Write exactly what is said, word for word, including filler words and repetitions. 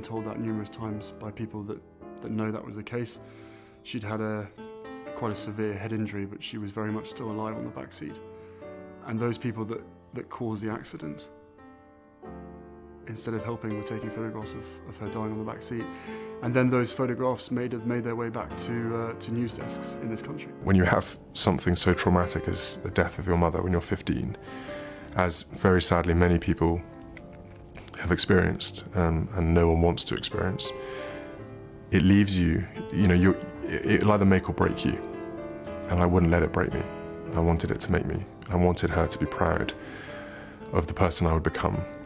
been told that numerous times by people that, that know that was the case. She'd had a quite a severe head injury, but she was very much still alive on the back seat. And those people that, that caused the accident, instead of helping, were taking photographs of, of her dying on the back seat. And then those photographs made, made their way back to, uh, to news desks in this country. When you have something so traumatic as the death of your mother when you're fifteen, as very sadly many people have experienced um, and no one wants to experience, it leaves you, you know, you it'll either make or break you. And I wouldn't let it break me. I wanted it to make me. I wanted her to be proud of the person I would become.